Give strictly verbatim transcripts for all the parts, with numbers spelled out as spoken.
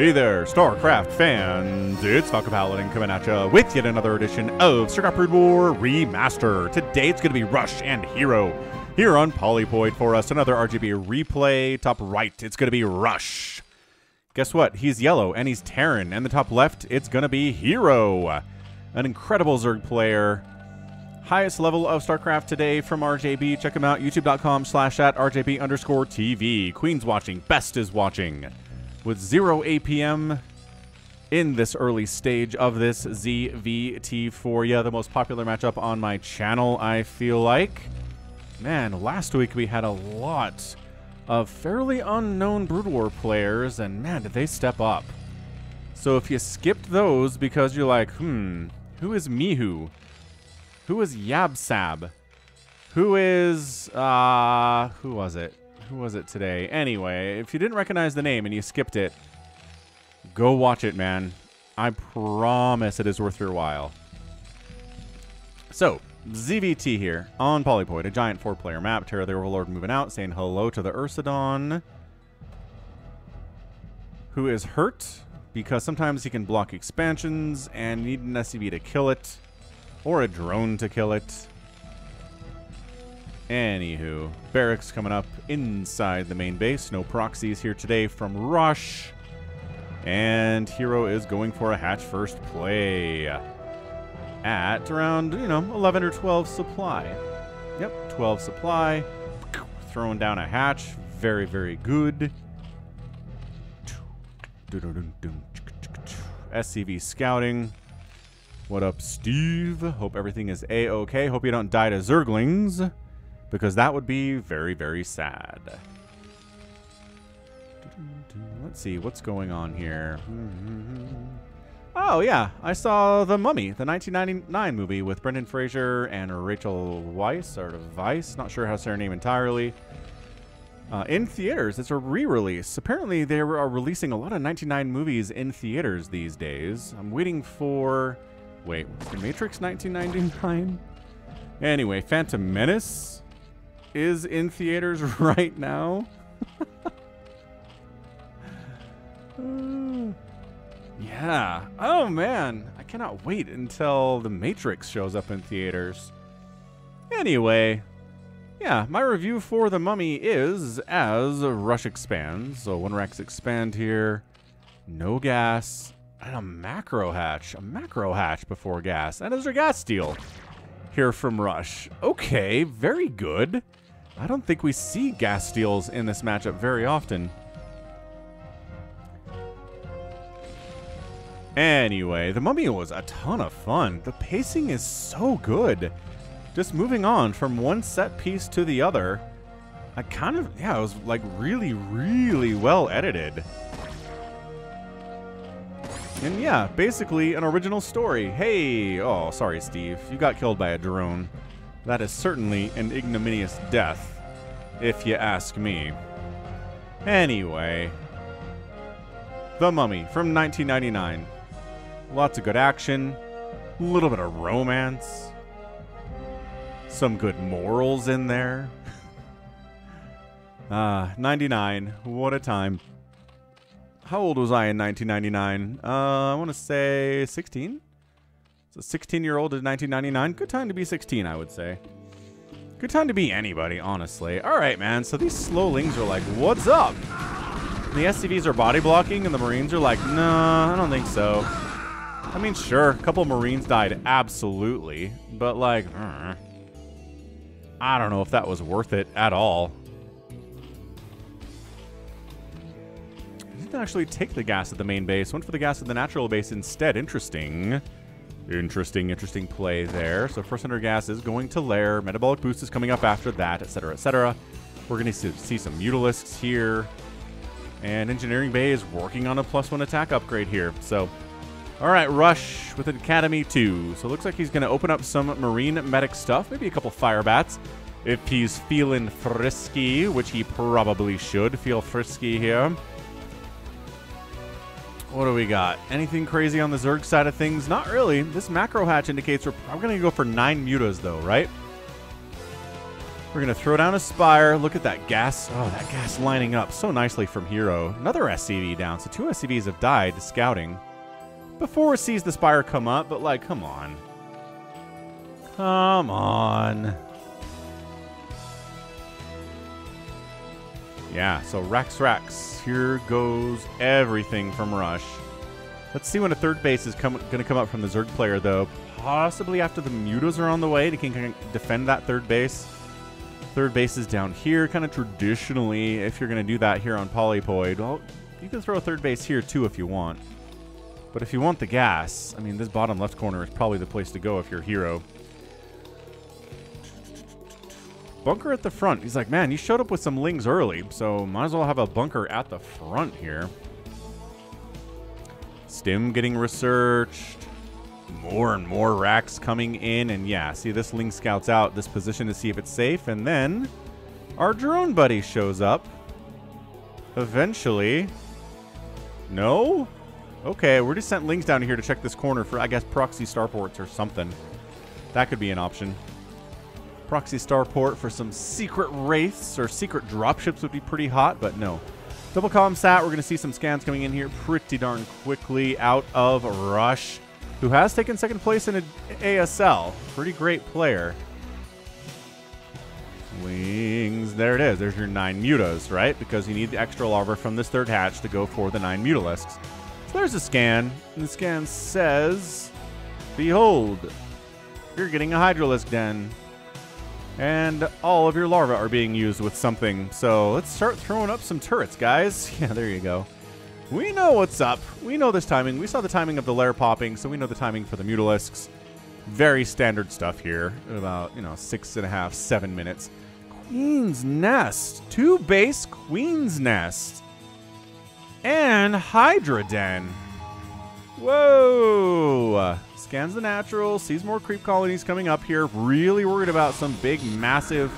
Hey there, StarCraft fans! It's Falcon Paladin coming at ya with yet another edition of StarCraft Brood War Remaster. Today it's going to be Rush and Hero here on Polypoid for us. Another R J B replay. Top right, it's going to be Rush. Guess what? He's yellow and he's Terran. And the top left, it's going to be Hero, an incredible Zerg player. Highest level of StarCraft today from R J B. Check him out, youtube.com slash at RJB underscore TV. Queen's watching, best is watching. With zero A P M in this early stage of this Z V T for ya, the most popular matchup on my channel, I feel like. Man, last week we had a lot of fairly unknown Brood War players, and man, did they step up. So if you skipped those because you're like, hmm, who is Mihu? Who is Yabsab? Who is, uh, who was it? Who was it today? Anyway, if you didn't recognize the name and you skipped it, go watch it, man. I promise it is worth your while. So, Z V T here on Polypoid, a giant four-player map. Terra the Overlord moving out, saying hello to the Ursadon, who is hurt because sometimes he can block expansions and need an S C V to kill it, or a drone to kill it. Anywho, barracks coming up inside the main base. No proxies here today from Rush. And Hero is going for a hatch first play at around, you know, eleven or twelve supply. Yep, twelve supply. Throwing down a hatch. Very, very good. S C V scouting. What up, Steve? Hope everything is A-okay. Hope you don't die to Zerglings, because that would be very, very sad. Let's see, what's going on here? Oh, yeah, I saw The Mummy, the nineteen ninety-nine movie with Brendan Fraser and Rachel Weiss, or Weiss, not sure how to say her name entirely. Uh, in theaters, it's a re-release. Apparently, they are releasing a lot of nineteen ninety-nine movies in theaters these days. I'm waiting for... Wait, was The Matrix nineteen ninety-nine? Anyway, Phantom Menace is in theaters right now. uh, yeah. Oh, man. I cannot wait until The Matrix shows up in theaters. Anyway, yeah, my review for The Mummy is as Rush expands. So one racks expand here. No gas. And a macro hatch. A macro hatch before gas. And is there gas steal here from Rush? Okay, very good. I don't think we see gas steals in this matchup very often. Anyway, The Mummy was a ton of fun. The pacing is so good. Just moving on from one set piece to the other. I kind of, yeah, it was like really, really well edited. And yeah, basically an original story. Hey, oh, sorry, Steve. You got killed by a drone. That is certainly an ignominious death, if you ask me. Anyway, The Mummy from nineteen ninety-nine. Lots of good action, a little bit of romance, some good morals in there. Ah, uh, ninety-nine, what a time. How old was I in nineteen ninety-nine? Uh, I want to say sixteen. So sixteen-year-old in nineteen ninety-nine. Good time to be sixteen, I would say. Good time to be anybody, honestly. All right, man. So these slowlings are like, what's up? The S C Vs are body blocking, and the Marines are like, nah, I don't think so. I mean, sure, a couple Marines died, absolutely. But like, uh, I don't know if that was worth it at all. Actually take the gas at the main base. Went for the gas at the natural base instead. Interesting. Interesting, interesting play there. So first under gas is going to Lair. Metabolic boost is coming up after that, et cetera, et cetera. We're going to see some Mutalisks here. And Engineering Bay is working on a plus one attack upgrade here. So, all right, Rush with an Academy two. So it looks like he's going to open up some Marine Medic stuff. Maybe a couple Fire Bats if he's feeling frisky, which he probably should feel frisky here. What do we got? Anything crazy on the Zerg side of things? Not really. This macro hatch indicates we're probably going to go for nine mutas, though, right? We're going to throw down a Spire. Look at that gas. Oh, that gas lining up so nicely from Hero. Another S C V down. So two S C Vs have died to scouting. Before it sees the Spire come up, but like, come on. Come on. Yeah, so Rax Rax. Here goes everything from Rush. Let's see when a third base is going to come up from the Zerg player, though. Possibly after the Mutas are on the way to can defend that third base. Third base is down here. Kind of traditionally, if you're going to do that here on Polypoid, well, you can throw a third base here, too, if you want. But if you want the gas, I mean, this bottom left corner is probably the place to go if you're a Hero. Bunker at the front. He's like, man, you showed up with some lings early, so might as well have a bunker at the front here. Stim getting researched. More and more racks coming in, and yeah, see, this Ling scouts out this position to see if it's safe, and then our drone buddy shows up. Eventually. No? Okay, we're just sent Lings down here to check this corner for, I guess, proxy starports or something. That could be an option. Proxy starport for some secret wraiths or secret dropships would be pretty hot, but no. Double comm sat, we're going to see some scans coming in here pretty darn quickly out of Rush, who has taken second place in an A S L. Pretty great player. Wings, there it is. There's your nine mutas, right? Because you need the extra larva from this third hatch to go for the nine mutalisks. So there's a scan, and the scan says, behold, you're getting a Hydralisk den. And all of your larvae are being used with something. So let's start throwing up some turrets, guys. Yeah, there you go. We know what's up. We know this timing. We saw the timing of the lair popping, so we know the timing for the Mutalisks. Very standard stuff here. About, you know, six and a half, seven minutes. Queen's Nest. Two base Queen's Nest. And Hydra Den. Whoa. Scans the natural, sees more creep colonies coming up here. Really worried about some big, massive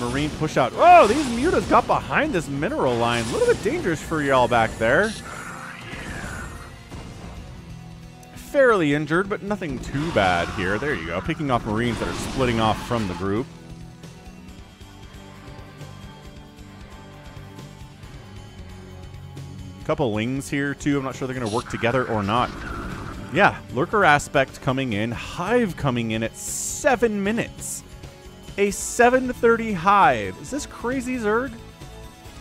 marine pushout. Oh, these mutas got behind this mineral line. A little bit dangerous for y'all back there. Fairly injured, but nothing too bad here. There you go, picking off marines that are splitting off from the group. Couple lings here, too. I'm not sure they're going to work together or not. Yeah, Lurker Aspect coming in. Hive coming in at seven minutes. A seven thirty Hive. Is this crazy, Zerg?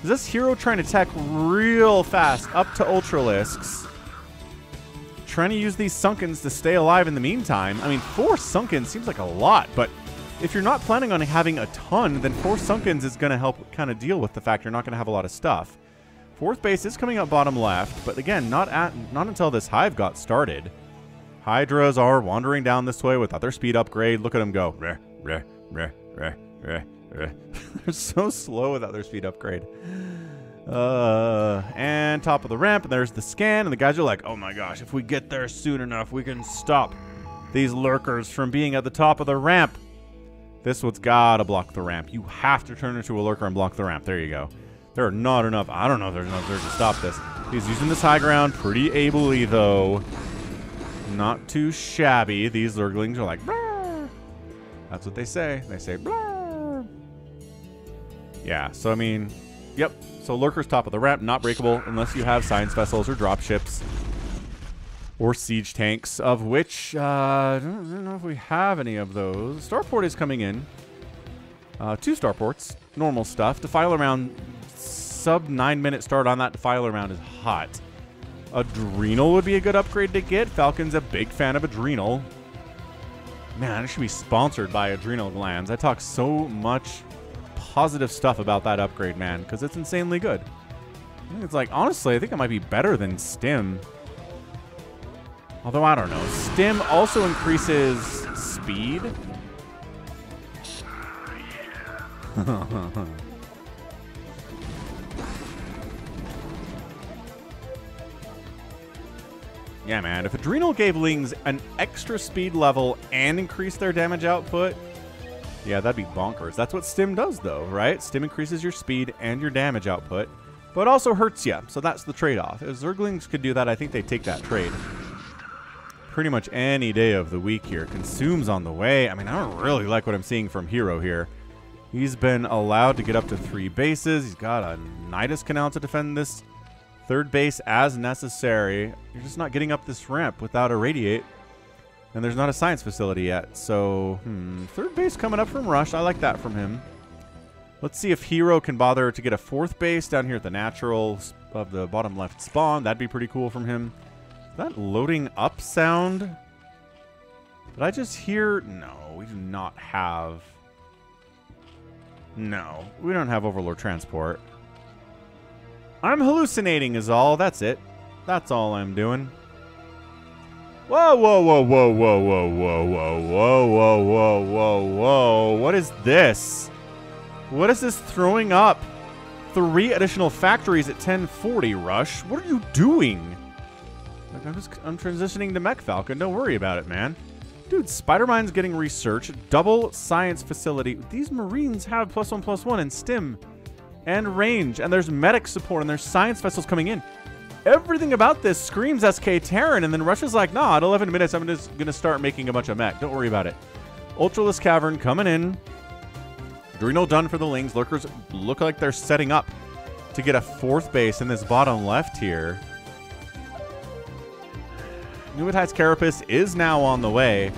Is this Hero trying to tech real fast up to Ultralisks? Trying to use these Sunkens to stay alive in the meantime. I mean, four Sunkens seems like a lot, but if you're not planning on having a ton, then four Sunkens is going to help kind of deal with the fact you're not going to have a lot of stuff. Fourth base is coming up bottom left, but again, not at not until this hive got started. Hydras are wandering down this way without their speed upgrade. Look at them go. Ruh, ruh, ruh, ruh, ruh, ruh. They're so slow without their speed upgrade. Uh, and top of the ramp, and there's the scan, and the guys are like, oh my gosh, if we get there soon enough, we can stop these lurkers from being at the top of the ramp. This one's gotta block the ramp. You have to turn into a lurker and block the ramp. There you go. There are not enough. I don't know if there's enough there to stop this. He's using this high ground pretty ably, though. Not too shabby. These Zerglings are like, brrr. That's what they say. They say, brrr. Yeah, so I mean, yep. So Lurker's top of the ramp, not breakable unless you have science vessels or dropships or siege tanks, of which, uh, I don't know if we have any of those. Starport is coming in. Uh, two Starports, normal stuff. Defiler round. Sub nine minute start on that defiler round is hot. Adrenal would be a good upgrade to get. Falcon's a big fan of Adrenal. Man, I should be sponsored by Adrenal Glands. I talk so much positive stuff about that upgrade, man, because it's insanely good. I think it's like, honestly, I think it might be better than Stim. Although, I don't know. Stim also increases speed. Yeah, man, if Adrenal gave Lings an extra speed level and increased their damage output, yeah, that'd be bonkers. That's what Stim does, though, right? Stim increases your speed and your damage output, but also hurts you, so that's the trade-off. If Zerglings could do that, I think they'd take that trade. Pretty much any day of the week here. Consumes on the way. I mean, I don't really like what I'm seeing from Hero here. He's been allowed to get up to three bases. He's got a Nidus Canal to defend this third base as necessary. You're just not getting up this ramp without Irradiate. And there's not a science facility yet. So, hmm, third base coming up from Rush. I like that from him. Let's see if Hero can bother to get a fourth base down here at the natural of the bottom left spawn. That'd be pretty cool from him. Is that loading up sound? Did I just hear? No, we do not have... No, we don't have Overlord Transport. I'm hallucinating is all. That's it. That's all I'm doing. Whoa, whoa, whoa, whoa, whoa, whoa, whoa, whoa, whoa, whoa, whoa, whoa, whoa. What is this? What is this throwing up? Three additional factories at ten forty, Rush. What are you doing? I'm just I'm transitioning to Mech Falcon. Don't worry about it, man. Dude, Spider-Mine's getting research. Double science facility. These Marines have plus one, plus one, and stim, and range, and there's medic support, and there's science vessels coming in. Everything about this screams S K Terran, and then Rush is like, nah, at eleven minutes, I'm just gonna start making a bunch of mech. Don't worry about it. Ultraless Cavern coming in. Adrenal done for the Lings. Lurkers look like they're setting up to get a fourth base in this bottom left here. Nuvatite's Carapace is now on the way.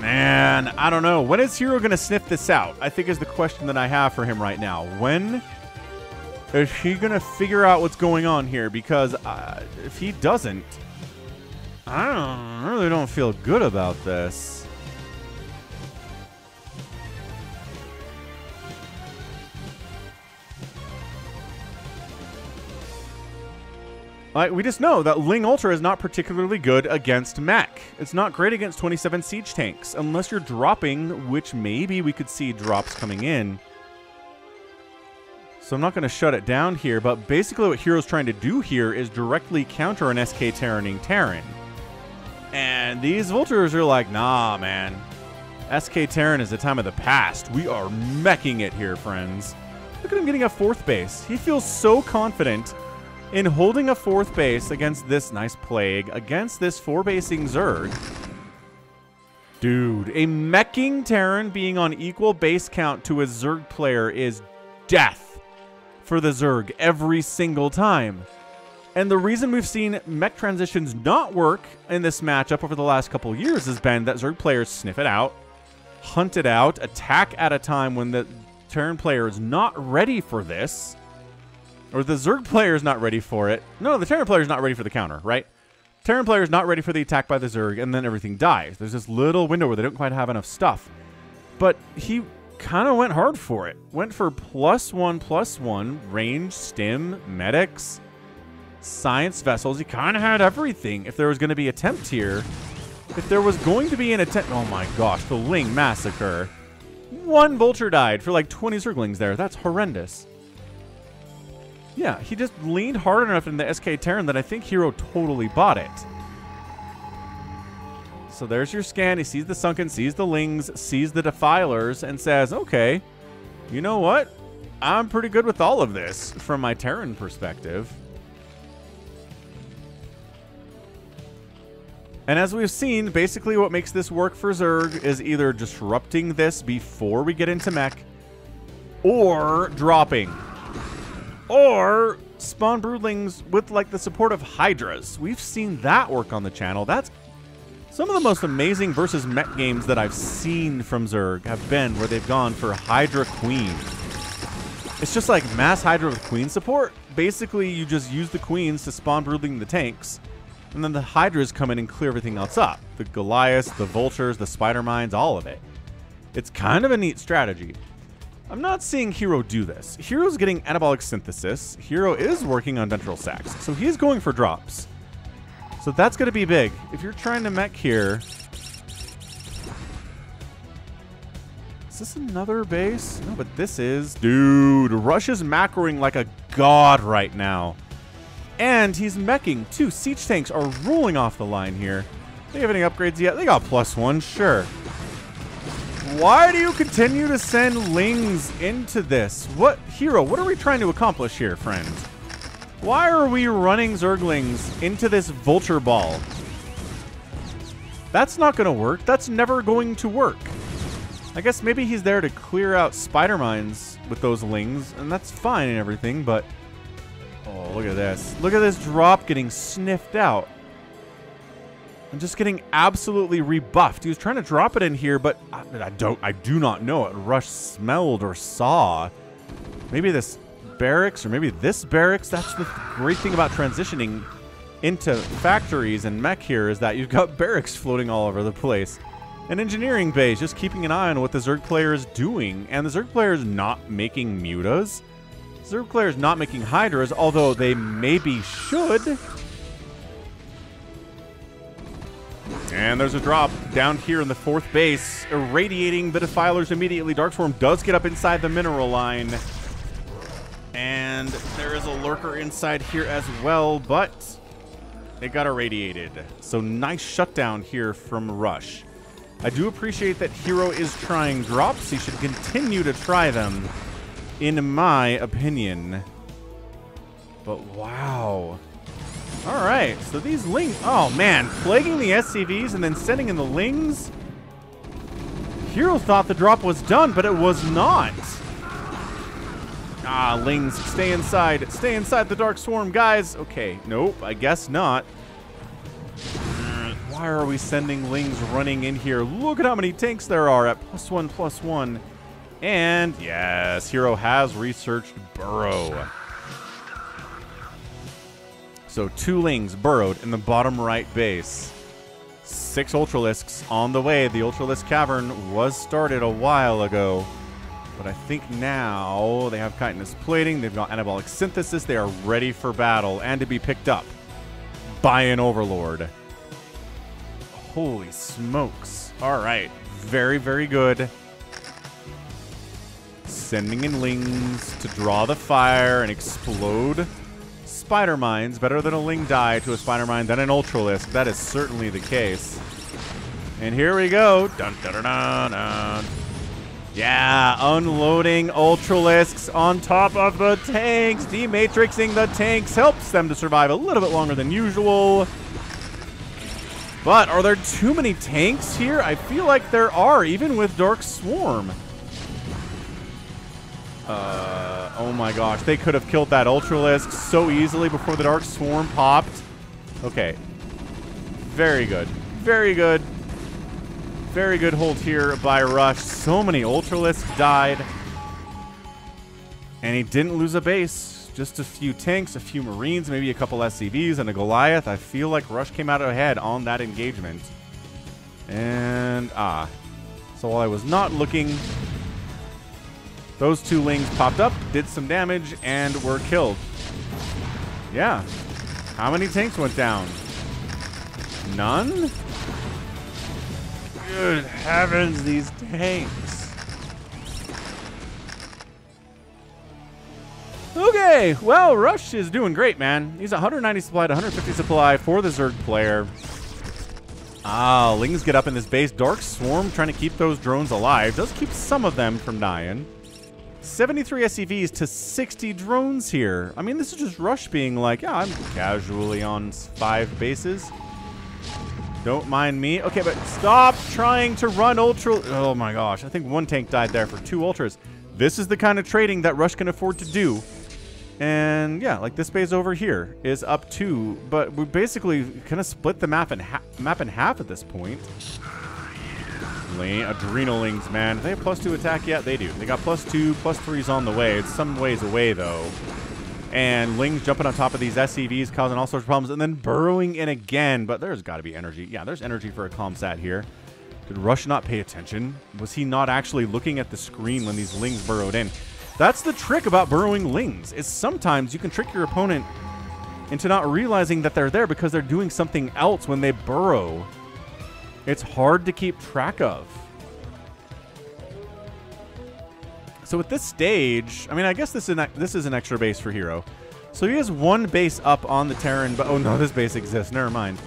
Man, I don't know. When is Hero going to sniff this out? I think is the question that I have for him right now. When is he going to figure out what's going on here? Because uh, if he doesn't, I, don't, I really don't feel good about this. Like, we just know that Ling Ultra is not particularly good against mech. It's not great against twenty-seven siege tanks, unless you're dropping, which maybe we could see drops coming in. So I'm not going to shut it down here, but basically what Hero's trying to do here is directly counter an S K Terraning Terran. And these Vultures are like, nah, man. S K Terran is the time of the past. We are meching it here, friends. Look at him getting a fourth base. He feels so confident in holding a fourth base against this nice plague, against this four-basing Zerg. Dude, a meching Terran being on equal base count to a Zerg player is death for the Zerg every single time. And the reason we've seen mech transitions not work in this matchup over the last couple years has been that Zerg players sniff it out, hunt it out, attack at a time when the Terran player is not ready for this. Or the Zerg player is not ready for it. No, the Terran player is not ready for the counter, right? Terran player is not ready for the attack by the Zerg, and then everything dies. There's this little window where they don't quite have enough stuff. But he kind of went hard for it. Went for plus one, plus one, range, stim, medics, science vessels. He kind of had everything. If there was going to be attempt here, if there was going to be an attempt... Oh my gosh, the Ling massacre. One Vulture died for like twenty Zerglings there. That's horrendous. Yeah, he just leaned hard enough in the S K Terran that I think Hero totally bought it. So there's your scan. He sees the Sunken, sees the Lings, sees the Defilers, and says, okay, you know what? I'm pretty good with all of this from my Terran perspective. And as we've seen, basically what makes this work for Zerg is either disrupting this before we get into mech or dropping. Or spawn broodlings with like the support of Hydras. We've seen that work on the channel. That's some of the most amazing versus mech games that I've seen from Zerg have been where they've gone for Hydra Queen. It's just like mass Hydra with Queen support. Basically, you just use the Queens to spawn broodling the tanks, and then the Hydras come in and clear everything else up. The Goliaths, the Vultures, the Spider Mines, all of it. It's kind of a neat strategy. I'm not seeing Hero do this. Hero's getting Anabolic Synthesis. Hero is working on Ventral Sacs, so he's going for drops. So that's going to be big. If you're trying to mech here... Is this another base? No, but this is... Dude, Rush is macroing like a god right now. And he's meching, too. Siege tanks are rolling off the line here. They have any upgrades yet? They got plus one, sure. Why do you continue to send Lings into this? What, Hero, what are we trying to accomplish here, friend? Why are we running Zerglings into this Vulture Ball? That's not going to work. That's never going to work. I guess maybe he's there to clear out spider mines with those lings, and that's fine and everything, but... Oh, look at this. Look at this drop getting sniffed out. I'm just getting absolutely rebuffed. He was trying to drop it in here, but I, I don't, I do not know what Rush smelled or saw. Maybe this barracks, or maybe this barracks. That's the great thing about transitioning into factories and mech here, is that you've got barracks floating all over the place. An engineering base, just keeping an eye on what the Zerg player is doing. And the Zerg player is not making mutas. The Zerg player is not making hydras, although they maybe should. And there's a drop down here in the fourth base, irradiating the Defilers immediately. Darkswarm does get up inside the mineral line. And there is a lurker inside here as well, but it got irradiated. So nice shutdown here from Rush. I do appreciate that Hero is trying drops. He should continue to try them, in my opinion. But wow. All right, so these lings... Oh, man, plaguing the S C Vs and then sending in the lings? Hero thought the drop was done, but it was not. Ah, lings, stay inside. Stay inside the Dark Swarm, guys. Okay, nope, I guess not. Why are we sending lings running in here? Look at how many tanks there are at plus one, plus one. And yes, Hero has researched Burrow. So two lings burrowed in the bottom right base. Six Ultralisks on the way. The Ultralisk Cavern was started a while ago, but I think now they have chitinous plating. They've got anabolic synthesis. They are ready for battle and to be picked up by an Overlord. Holy smokes. All right. Very, very good. Sending in lings to draw the fire and explode spider mines. Better than a ling die to a spider mine than an Ultralisk. That is certainly the case. And here we go. Dun, dun, dun, dun, dun. Yeah, unloading Ultralisks on top of the tanks. Dematrixing the tanks helps them to survive a little bit longer than usual. But are there too many tanks here? I feel like there are, even with Dark Swarm. Uh, oh my gosh, they could have killed that Ultralisk so easily before the Dark Swarm popped. Okay. Very good. Very good. Very good hold here by Rush. So many Ultralisks died. And he didn't lose a base. Just a few tanks, a few Marines, maybe a couple S C Vs and a Goliath. I feel like Rush came out ahead on that engagement. And, ah. So while I was not looking, those two lings popped up, did some damage, and were killed. Yeah. How many tanks went down? None? Good heavens, these tanks. Okay, well, Rush is doing great, man. He's one hundred ninety supply to one hundred fifty supply for the Zerg player. Ah, lings get up in this base. Dark Swarm trying to keep those drones alive. Does keep some of them from dying. seventy-three S C Vs to sixty drones here. I mean, this is just Rush being like, yeah, I'm casually on five bases. Don't mind me. Okay, but stop trying to run Ultra... Oh, my gosh. I think one tank died there for two Ultras. This is the kind of trading that Rush can afford to do. And yeah, like this base over here is up two, but we basically kind of split the map in, ha map in half at this point. Adrenalings, man. Do they have plus two attack yet? They do. They got plus two, plus three's on the way. It's some ways away, though. And lings jumping on top of these S C Vs, causing all sorts of problems, and then burrowing in again. But there's got to be energy. Yeah, there's energy for a ComSat here. Did Rush not pay attention? Was he not actually looking at the screen when these lings burrowed in? That's the trick about burrowing lings, is sometimes you can trick your opponent into not realizing that they're there because they're doing something else when they burrow. It's hard to keep track of. So at this stage, I mean, I guess this is an, this is an extra base for Hero. So he has one base up on the Terran, but oh no, this base exists, never mind.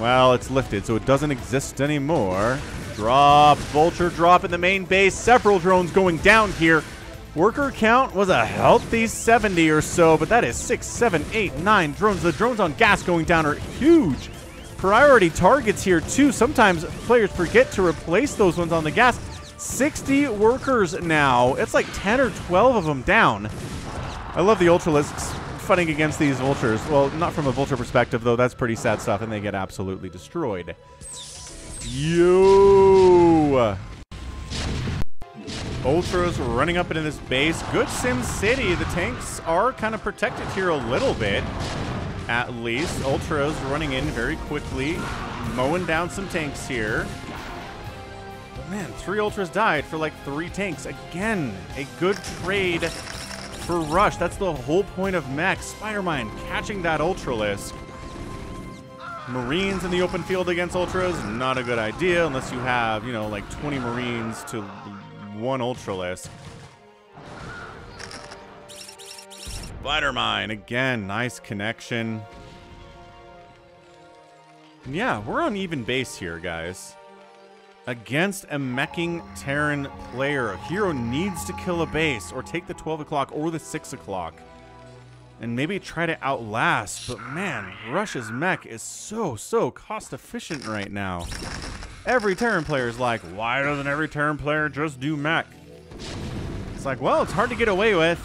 Well, it's lifted, so it doesn't exist anymore. Drop, vulture drop in the main base, several drones going down here. Worker count was a healthy seventy or so, but that is six, seven, eight, nine drones. The drones on gas going down are huge priority targets here too. Sometimes players forget to replace those ones on the gas. sixty workers now. It's like ten or twelve of them down. I love the Ultralists fighting against these vultures. Well, not from a vulture perspective, though. That's pretty sad stuff, and they get absolutely destroyed. Yo! Ultras running up into this base. Good Sim City. The tanks are kind of protected here a little bit, at least. Ultras running in very quickly, mowing down some tanks here. Man, three Ultras died for like three tanks. Again, a good trade for Rush. That's the whole point of Max. Spider-Mine catching that Ultralisk. Marines in the open field against Ultras, not a good idea unless you have, you know, like twenty Marines to one Ultralisk. Spider-Mine, again, nice connection. And yeah, we're on even base here, guys. Against a meching Terran player. A hero needs to kill a base or take the twelve o'clock or the six o'clock and maybe try to outlast. But man, Rush's mech is so, so cost efficient right now. Every Terran player is like, why doesn't every Terran player just do mech? It's like, well, it's hard to get away with.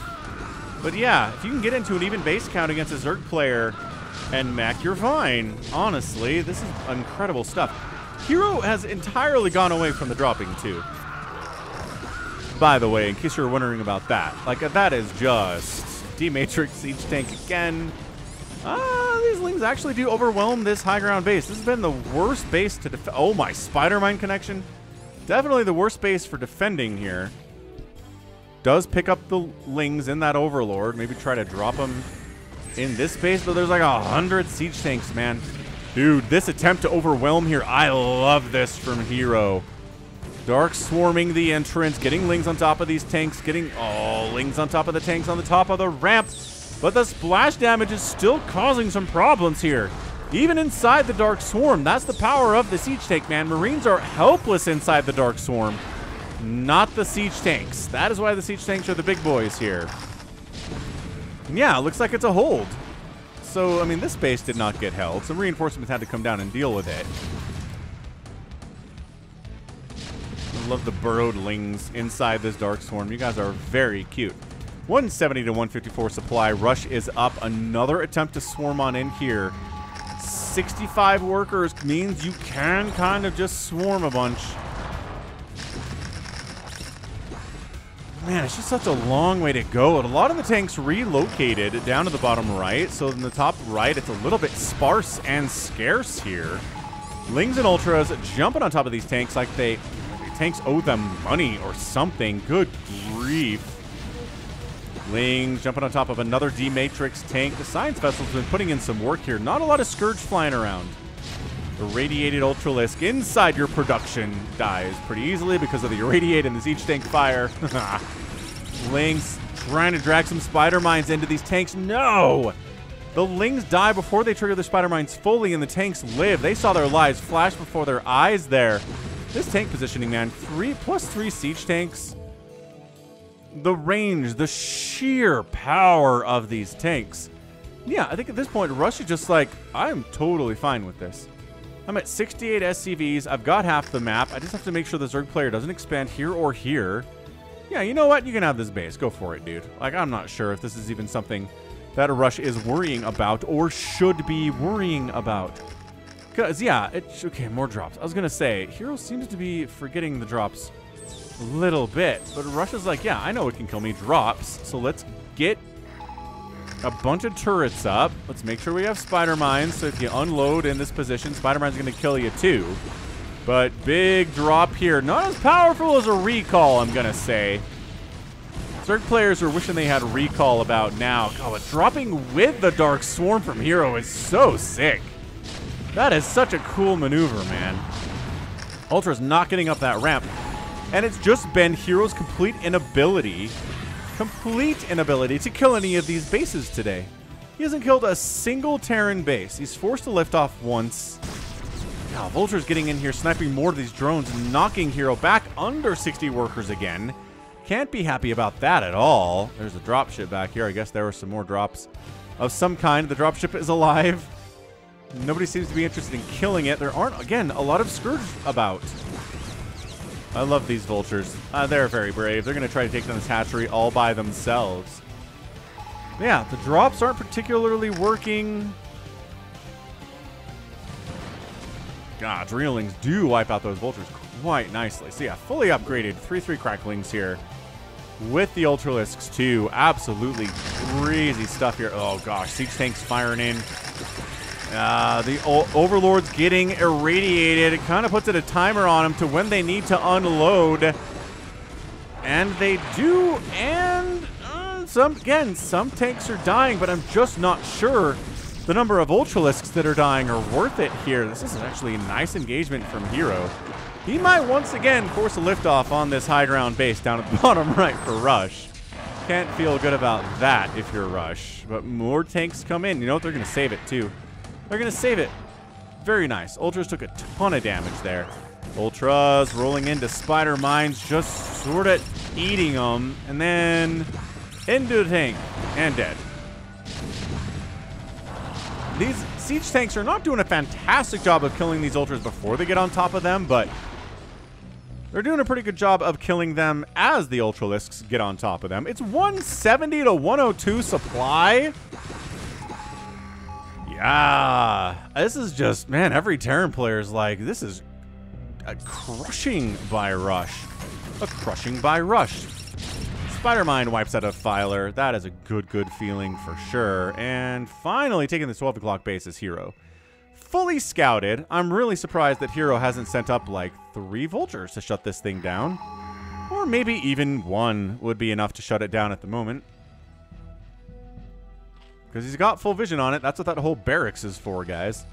But yeah, if you can get into an even base count against a Zerg player and mech, you're fine. Honestly, this is incredible stuff. Hero has entirely gone away from the dropping too, by the way, in case you're wondering about that. Like, that is just The Matrix each tank again. Ah, these Lings actually do overwhelm this high ground base. This has been the worst base to defend. Oh my, Spider-Mine connection. Definitely the worst base for defending here. Does pick up the Lings in that Overlord. Maybe try to drop them in this base, but there's like a hundred siege tanks, man. Dude, this attempt to overwhelm here, I love this from Hero. Dark swarming the entrance, getting Lings on top of these tanks, getting all oh, Lings on top of the tanks on the top of the ramp. But the splash damage is still causing some problems here. Even inside the Dark Swarm, that's the power of the siege tank, man. Marines are helpless inside the Dark Swarm, not the siege tanks. That is why the siege tanks are the big boys here. Yeah, looks like it's a hold. So, I mean, this base did not get held. Some reinforcements had to come down and deal with it. I love the burrowed Lings inside this Dark Swarm. You guys are very cute. one seventy to one fifty-four supply. Rush is up. Another attempt to swarm on in here. sixty-five workers means you can kind of just swarm a bunch. Man, it's just such a long way to go. And a lot of the tanks relocated down to the bottom right. So in the top right, it's a little bit sparse and scarce here. Lings and Ultras jumping on top of these tanks like they, the tanks owe them money or something. Good grief. Lings jumping on top of another D-Matrix tank. The Science Vessel's been putting in some work here. Not a lot of Scourge flying around. Irradiated Ultralisk inside your production dies pretty easily because of the irradiate and the siege tank fire. Lings trying to drag some Spider-Mines into these tanks. No! The Lings die before they trigger the Spider-Mines fully, and the tanks live. They saw their lives flash before their eyes there. This tank positioning, man, three plus three siege tanks. The range, the sheer power of these tanks. Yeah, I think at this point, Rush is just like, I'm totally fine with this. I'm at sixty-eight S C Vs. I've got half the map. I just have to make sure the Zerg player doesn't expand here or here. Yeah, you know what? You can have this base. Go for it, dude. Like, I'm not sure if this is even something that a Rush is worrying about or should be worrying about. Because, yeah, it's... Okay, more drops. I was going to say, Hero seems to be forgetting the drops a little bit. But Rush is like, yeah, I know it can kill me. Drops. So let's get a bunch of turrets up. Let's make sure we have Spider-Mines, so if you unload in this position, Spider-Mine's gonna kill you too. But big drop here. Not as powerful as a recall, I'm gonna say. Zerg players are wishing they had recall about now. Oh, but dropping with the Dark Swarm from Hero is so sick. That is such a cool maneuver, man. Ultra's not getting up that ramp. And it's just been Hero's complete inability complete inability to kill any of these bases today. He hasn't killed a single Terran base. He's forced to lift off once. Now, Vulture's getting in here, sniping more of these drones, knocking Hero back under sixty workers again. Can't be happy about that at all. There's a dropship back here. I guess there were some more drops of some kind. The dropship is alive. Nobody seems to be interested in killing it. There aren't, again, a lot of Scourge about. I love these vultures. Uh, they're very brave. They're going to try to take down this hatchery all by themselves. Yeah, the drops aren't particularly working. God, Dreamlings do wipe out those vultures quite nicely. So yeah, fully upgraded three three Cracklings here with the Ultralisks too. Absolutely crazy stuff here. Oh gosh, Siege Tanks firing in. Uh, the o Overlord's getting irradiated. It kind of puts it a timer on them to when they need to unload. And they do, and uh, some again, some tanks are dying, but I'm just not sure the number of Ultralisks that are dying are worth it here. This is actually a nice engagement from Hero. He might once again force a liftoff on this high ground base down at the bottom right for Rush. Can't feel good about that if you're Rush. But more tanks come in. You know what? They're going to save it too. They're going to save it. Very nice. Ultras took a ton of damage there. Ultras rolling into Spider Mines, just sort of eating them. And then into the tank. And dead. These siege tanks are not doing a fantastic job of killing these ultras before they get on top of them, but they're doing a pretty good job of killing them as the Ultralisks get on top of them. It's one seventy to one oh two supply. Yeah. This is just, man, every Terran player is like, this is a crushing by Rush. A crushing by Rush. Spider-Mind wipes out a Filer. That is a good, good feeling for sure. And finally taking the twelve o'clock base is Hero. Fully scouted. I'm really surprised that Hero hasn't sent up like three vultures to shut this thing down. Or maybe even one would be enough to shut it down at the moment. Because he's got full vision on it. That's what that whole barracks is for, guys.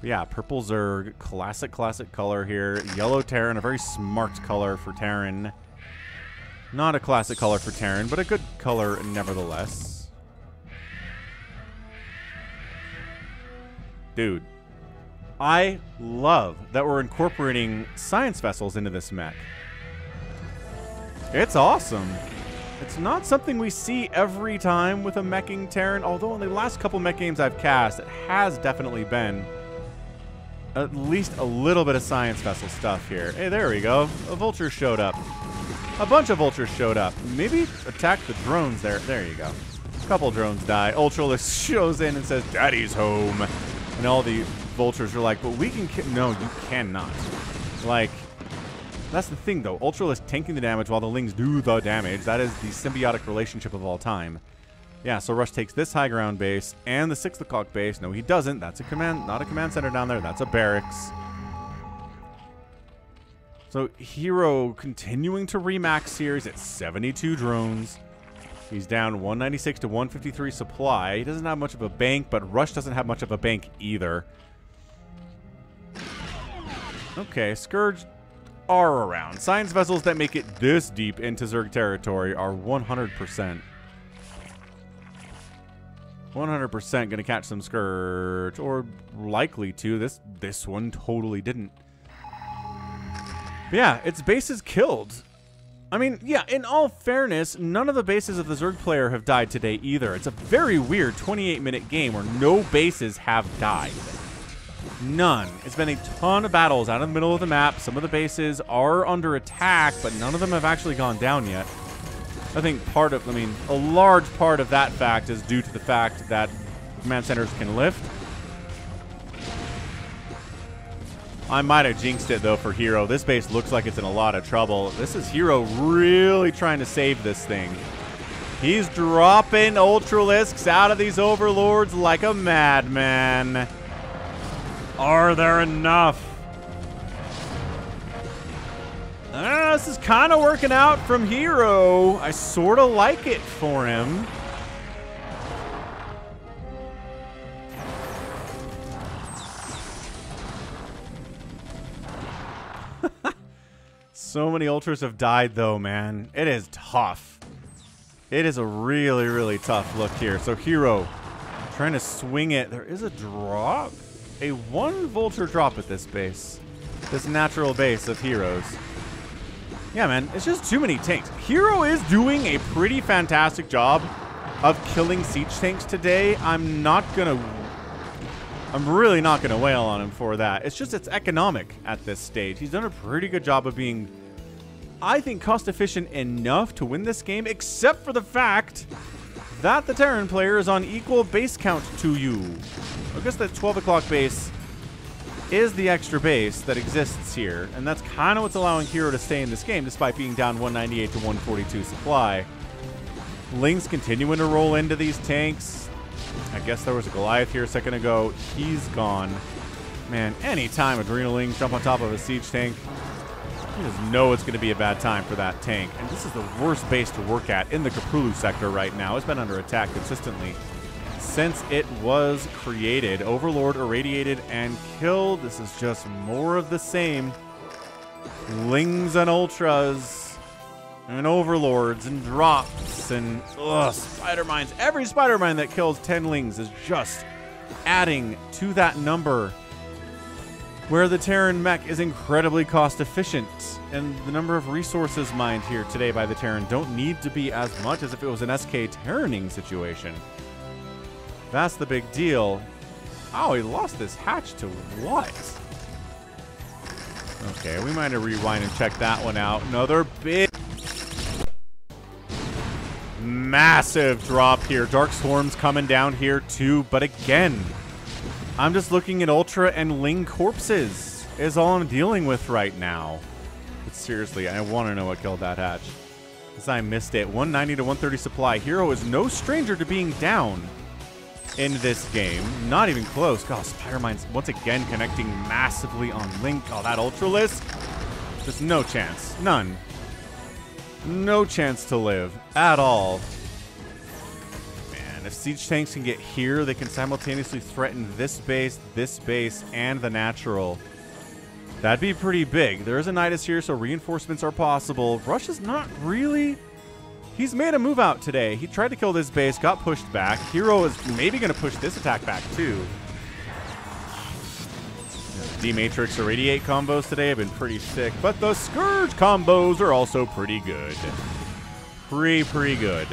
But yeah, purple Zerg. Classic, classic color here. Yellow Terran, a very smart color for Terran. Not a classic color for Terran, but a good color nevertheless. Dude, I love that we're incorporating science vessels into this mech. It's awesome. It's not something we see every time with a meching Terran, although in the last couple mech games I've cast, it has definitely been at least a little bit of science vessel stuff here. Hey, there we go. A vulture showed up. A bunch of vultures showed up. Maybe attack the drones there. There you go. A couple drones die. Ultralist shows in and says, Daddy's home. And all the vultures are like, but we can kill. No, you cannot. Like, that's the thing, though. Ultralist tanking the damage while the Lings do the damage. That is the symbiotic relationship of all time. Yeah, so Rush takes this high ground base and the six o'clock base. No, he doesn't. That's a command, not a command center down there. That's a barracks. So Hero continuing to remax here. He's at seventy-two drones. He's down one ninety-six to one fifty-three supply. He doesn't have much of a bank, but Rush doesn't have much of a bank either. Okay, Scourge are around. Science vessels that make it this deep into Zerg territory are one hundred percent. one hundred percent going to catch some Scourge, or likely to. This, this one totally didn't. Yeah, its base is killed. I mean, yeah, in all fairness, none of the bases of the Zerg player have died today either. It's a very weird twenty-eight minute game where no bases have died. None. It's been a ton of battles out in the middle of the map. Some of the bases are under attack, but none of them have actually gone down yet. I think part of, I mean, a large part of that fact is due to the fact that command centers can lift. I might have jinxed it, though, for Hero. This base looks like it's in a lot of trouble. This is Hero really trying to save this thing. He's dropping Ultralisks out of these Overlords like a madman. Are there enough? Ah, this is kind of working out from Hero. I sort of like it for him. So many Ultras have died, though, man. It is tough. It is a really, really tough look here. So Hero trying to swing it. There is a drop. A one vulture drop at this base. This natural base of Hero's. Yeah, man. It's just too many tanks. Hero is doing a pretty fantastic job of killing siege tanks today. I'm not going to... I'm really not going to wail on him for that. It's just it's economic at this stage. He's done a pretty good job of being I think, cost-efficient enough to win this game, except for the fact that the Terran player is on equal base count to you. I guess that twelve o'clock base is the extra base that exists here, and that's kind of what's allowing Hero to stay in this game, despite being down one ninety-eight to one forty-two supply. Ling's continuing to roll into these tanks. I guess there was a Goliath here a second ago. He's gone. Man, anytime Adrenaline jump on top of a siege tank, you just know it's going to be a bad time for that tank. And this is the worst base to work at in the Kapulu sector right now. It's been under attack consistently since it was created. Overlord irradiated and killed. This is just more of the same. Lings and Ultras and Overlords and drops and ugh, Spider Mines. Every Spider Mine that kills ten Lings is just adding to that number, where the Terran mech is incredibly cost efficient. And the number of resources mined here today by the Terran don't need to be as much as if it was an S K Terraning situation. That's the big deal. Oh, he lost this hatch to what? Okay, we might have rewind and check that one out. Another big, massive drop here. Dark Storm's coming down here too, but again, I'm just looking at Ultra and Ling corpses is all I'm dealing with right now. But seriously, I want to know what killed that hatch, because I missed it. one ninety to one thirty supply. Hero is no stranger to being down in this game. Not even close. God, Spider Mines once again connecting massively on Link. Oh, that Ultra list. Just no chance. None. No chance to live at all. Man, if siege tanks can get here, they can simultaneously threaten this base, this base, and the natural. That'd be pretty big. There is a Nidus here, so reinforcements are possible. Rush is not really... He's made a move out today. He tried to kill this base, got pushed back. Hero is maybe going to push this attack back too. The Matrix Irradiate combos today have been pretty sick, but the Scourge combos are also pretty good. Pretty, pretty good.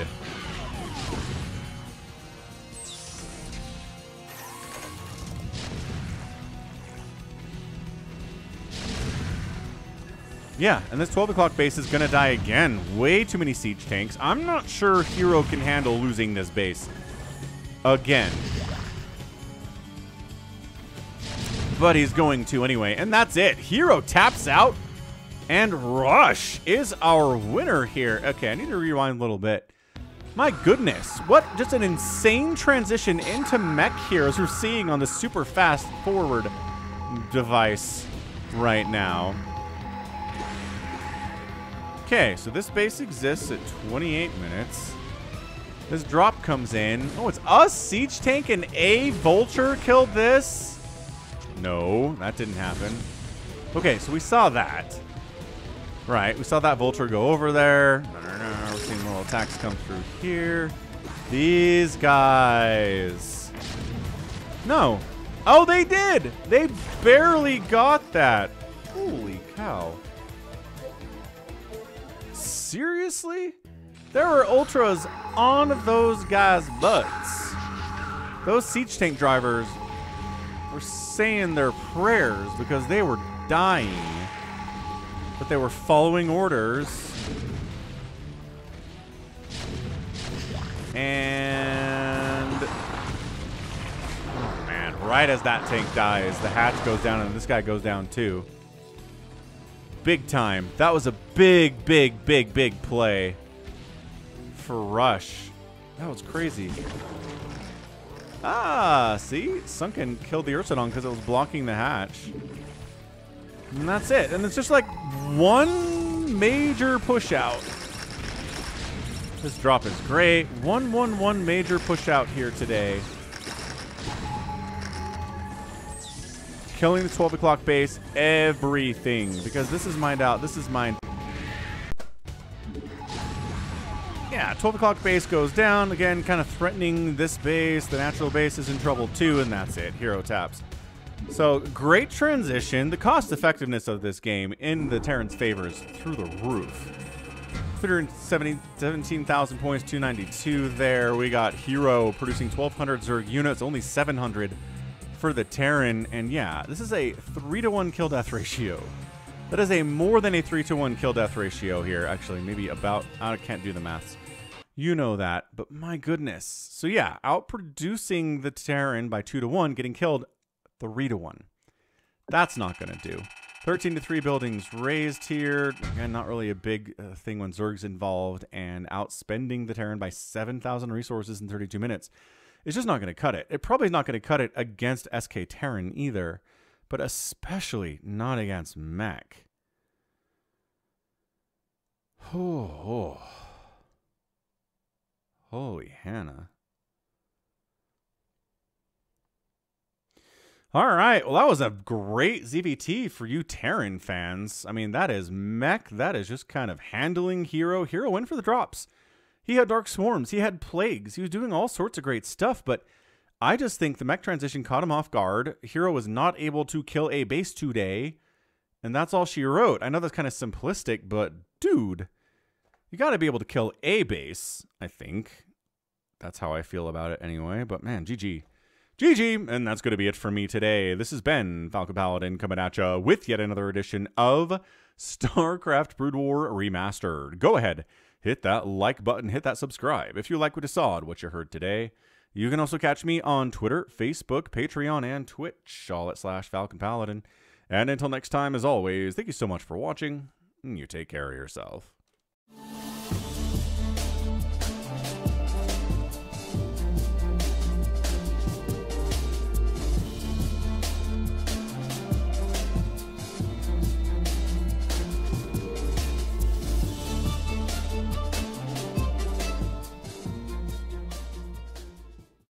Yeah, and this twelve o'clock base is going to die again. Way too many siege tanks. I'm not sure Hero can handle losing this base again. But he's going to anyway. And that's it. Hero taps out. And Rush is our winner here. Okay, I need to rewind a little bit. My goodness. What just an insane transition into mech here, as we're seeing on the super fast forward device right now. Okay, so this base exists at twenty-eight minutes. This drop comes in. Oh, it's us, siege tank, and a vulture killed this? No, that didn't happen. Okay, so we saw that. Right, we saw that vulture go over there. No, no, no, we're seeing little attacks come through here. These guys. No. Oh, they did! They barely got that. Holy cow. Seriously? There were Ultras on those guys' butts. Those siege tank drivers were saying their prayers because they were dying. But they were following orders. And... oh man, right as that tank dies, the hatch goes down and this guy goes down too. Big time. That was a big, big, big, big play for Rush. That was crazy. Ah, see? Sunken killed the Ursadon because it was blocking the hatch. And that's it. And it's just like one major push out. This drop is great. One, one, one major push out here today. Killing the twelve o'clock base, everything. Because this is mined out, this is mined. Yeah, twelve o'clock base goes down. Again, kind of threatening this base. The natural base is in trouble too, and that's it. Hero taps. So, great transition. The cost effectiveness of this game in the Terran's favor is through the roof. three hundred seventeen thousand points, two ninety-two there. We got Hero producing twelve hundred Zerg units, only seven hundred. For the Terran, and yeah, this is a three to one kill death ratio That is a more than a three to one kill-death ratio here, actually. Maybe about... I can't do the maths. You know that, but my goodness. So yeah, outproducing the Terran by two to one, getting killed three to one. That's not going to do. thirteen to three buildings raised here. Again, not really a big uh, thing when Zerg's involved, and outspending the Terran by seven thousand resources in thirty-two minutes. It's just not going to cut it. It probably is not going to cut it against S K Terran either, but especially not against Mac. Oh, oh. Holy Hannah. All right, well, that was a great Z V T for you Terran fans. I mean, that is mech. That is just kind of handling Hero. Hero went for the drops. He had Dark Swarms. He had Plagues. He was doing all sorts of great stuff, but I just think the mech transition caught him off guard. Hero was not able to kill a base today, and that's all she wrote. I know that's kind of simplistic, but dude, you got to be able to kill a base, I think. That's how I feel about it anyway, but man, G G. G G, and that's going to be it for me today. This has been Falcon Paladin coming at ya with yet another edition of StarCraft Brood War Remastered. Go ahead, hit that like button, hit that subscribe if you like what you saw and what you heard today. You can also catch me on Twitter, Facebook, Patreon, and Twitch, all at slash Falcon Paladin. And until next time, as always, thank you so much for watching, and you take care of yourself.